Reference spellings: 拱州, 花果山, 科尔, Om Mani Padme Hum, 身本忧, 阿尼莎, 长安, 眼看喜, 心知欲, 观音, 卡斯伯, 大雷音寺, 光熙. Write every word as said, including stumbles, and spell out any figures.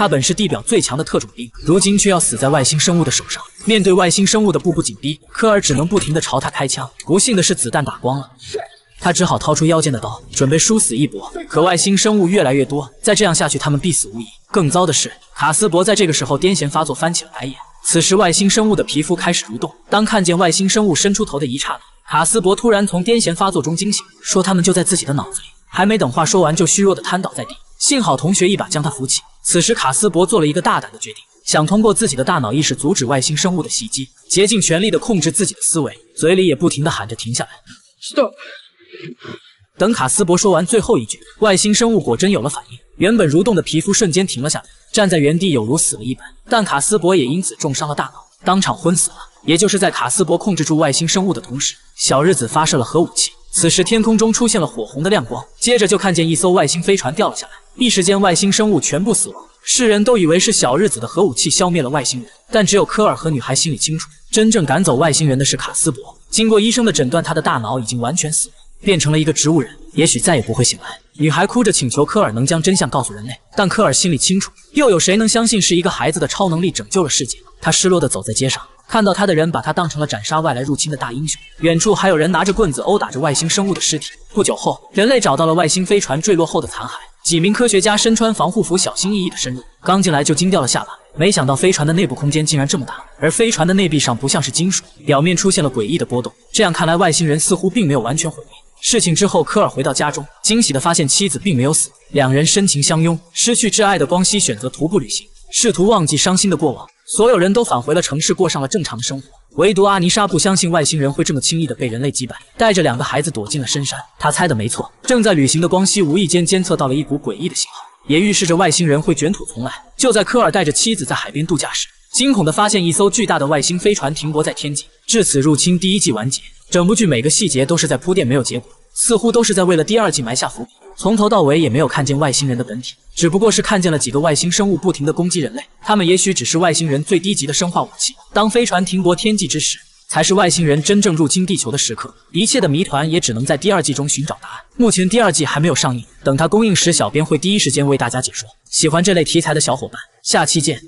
他本是地表最强的特种兵，如今却要死在外星生物的手上。面对外星生物的步步紧逼，科尔只能不停地朝他开枪。不幸的是，子弹打光了。 他只好掏出腰间的刀，准备殊死一搏。可外星生物越来越多，再这样下去，他们必死无疑。更糟的是，卡斯伯在这个时候癫痫发作，翻起了白眼。此时，外星生物的皮肤开始蠕动。当看见外星生物伸出头的一刹那，卡斯伯突然从癫痫发作中惊醒，说他们就在自己的脑子里。还没等话说完，就虚弱的瘫倒在地。幸好同学一把将他扶起。此时，卡斯伯做了一个大胆的决定。 想通过自己的大脑意识阻止外星生物的袭击，竭尽全力的控制自己的思维，嘴里也不停的喊着停下来。Stop。等卡斯伯说完最后一句，外星生物果真有了反应，原本蠕动的皮肤瞬间停了下来，站在原地有如死了一般。但卡斯伯也因此重伤了大脑，当场昏死了。也就是在卡斯伯控制住外星生物的同时，小日子发射了核武器。此时天空中出现了火红的亮光，接着就看见一艘外星飞船掉了下来，一时间外星生物全部死亡。 世人都以为是小日子的核武器消灭了外星人，但只有科尔和女孩心里清楚，真正赶走外星人的是卡斯伯。经过医生的诊断，他的大脑已经完全死亡，变成了一个植物人，也许再也不会醒来。女孩哭着请求科尔能将真相告诉人类，但科尔心里清楚，又有谁能相信是一个孩子的超能力拯救了世界？他失落地走在街上，看到他的人把他当成了斩杀外来入侵的大英雄。远处还有人拿着棍子殴打着外星生物的尸体。不久后，人类找到了外星飞船坠落后的残骸。 几名科学家身穿防护服，小心翼翼地深入。刚进来就惊掉了下巴，没想到飞船的内部空间竟然这么大，而飞船的内壁上不像是金属，表面出现了诡异的波动。这样看来，外星人似乎并没有完全毁灭。事情之后，科尔回到家中，惊喜地发现妻子并没有死，两人深情相拥。失去挚爱的光熙选择徒步旅行，试图忘记伤心的过往。所有人都返回了城市，过上了正常的生活。 唯独阿尼莎不相信外星人会这么轻易的被人类击败，带着两个孩子躲进了深山。他猜的没错，正在旅行的光熙无意间监测到了一股诡异的信号，也预示着外星人会卷土重来。就在科尔带着妻子在海边度假时，惊恐的发现一艘巨大的外星飞船停泊在天际。至此，入侵第一季完结。整部剧每个细节都是在铺垫，没有结果，似乎都是在为了第二季埋下伏笔。从头到尾也没有看见外星人的本体，只不过是看见了几个外星生物不停的攻击人类。 他们也许只是外星人最低级的生化武器。当飞船停泊天际之时，才是外星人真正入侵地球的时刻。一切的谜团也只能在第二季中寻找答案。目前第二季还没有上映，等它公映时，小编会第一时间为大家解说。喜欢这类题材的小伙伴，下期见。